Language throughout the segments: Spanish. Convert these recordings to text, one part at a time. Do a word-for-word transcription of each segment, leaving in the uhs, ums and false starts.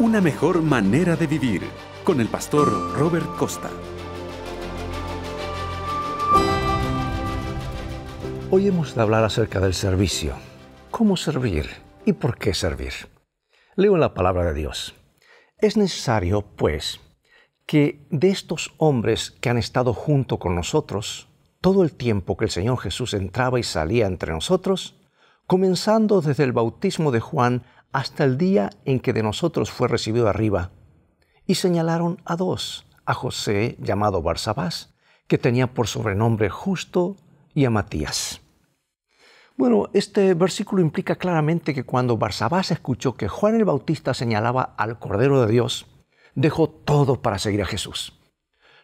Una mejor manera de vivir, con el pastor Robert Costa. Hoy hemos de hablar acerca del servicio. ¿Cómo servir y por qué servir? Leo la palabra de Dios. Es necesario, pues, que de estos hombres que han estado junto con nosotros, todo el tiempo que el Señor Jesús entraba y salía entre nosotros, comenzando desde el bautismo de Juan hasta el día en que de nosotros fue recibido arriba. Y señalaron a dos, a José, llamado Barsabás, que tenía por sobrenombre Justo, y a Matías. Bueno, este versículo implica claramente que cuando Barsabás escuchó que Juan el Bautista señalaba al Cordero de Dios, dejó todo para seguir a Jesús.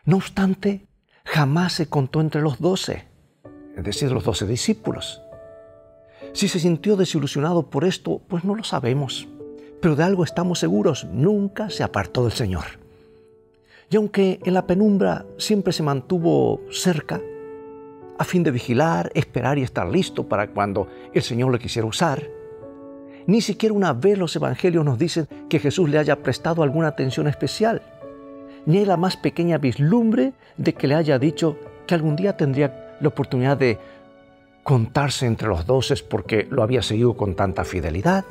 No obstante, jamás se contó entre los doce, es decir, los doce discípulos. Si se sintió desilusionado por esto, pues no lo sabemos, pero de algo estamos seguros, nunca se apartó del Señor. Y aunque en la penumbra siempre se mantuvo cerca, a fin de vigilar, esperar y estar listo para cuando el Señor le quisiera usar, ni siquiera una vez los evangelios nos dicen que Jesús le haya prestado alguna atención especial, ni hay la más pequeña vislumbre de que le haya dicho que algún día tendría la oportunidad de contarse entre los doces porque lo había seguido con tanta fidelidad.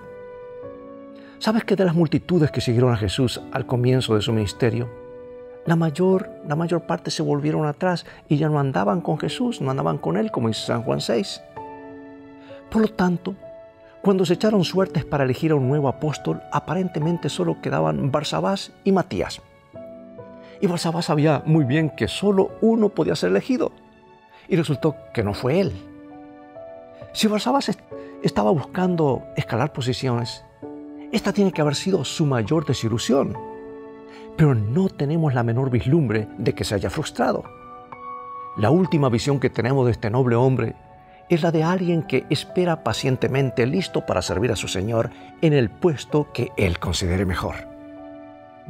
¿Sabes que de las multitudes que siguieron a Jesús al comienzo de su ministerio, la mayor, la mayor parte se volvieron atrás y ya no andaban con Jesús, no andaban con Él, como dice San Juan seis? Por lo tanto, cuando se echaron suertes para elegir a un nuevo apóstol, aparentemente solo quedaban Barsabás y Matías. Y Barsabás sabía muy bien que solo uno podía ser elegido, y resultó que no fue él. Si Barsabás estaba buscando escalar posiciones, esta tiene que haber sido su mayor desilusión, pero no tenemos la menor vislumbre de que se haya frustrado. La última visión que tenemos de este noble hombre es la de alguien que espera pacientemente listo para servir a su Señor en el puesto que él considere mejor.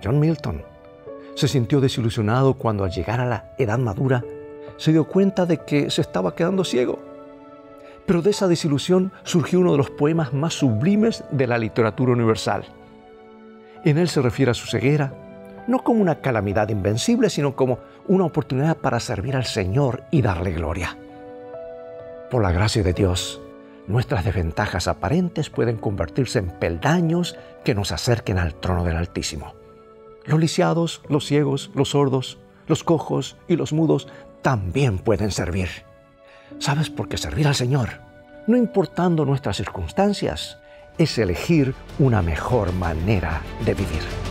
John Milton se sintió desilusionado cuando al llegar a la edad madura se dio cuenta de que se estaba quedando ciego. Pero de esa desilusión surgió uno de los poemas más sublimes de la literatura universal. En él se refiere a su ceguera, no como una calamidad invencible, sino como una oportunidad para servir al Señor y darle gloria. Por la gracia de Dios, nuestras desventajas aparentes pueden convertirse en peldaños que nos acerquen al trono del Altísimo. Los lisiados, los ciegos, los sordos, los cojos y los mudos también pueden servir. ¿Sabes por qué servir al Señor, no importando nuestras circunstancias, es elegir una mejor manera de vivir?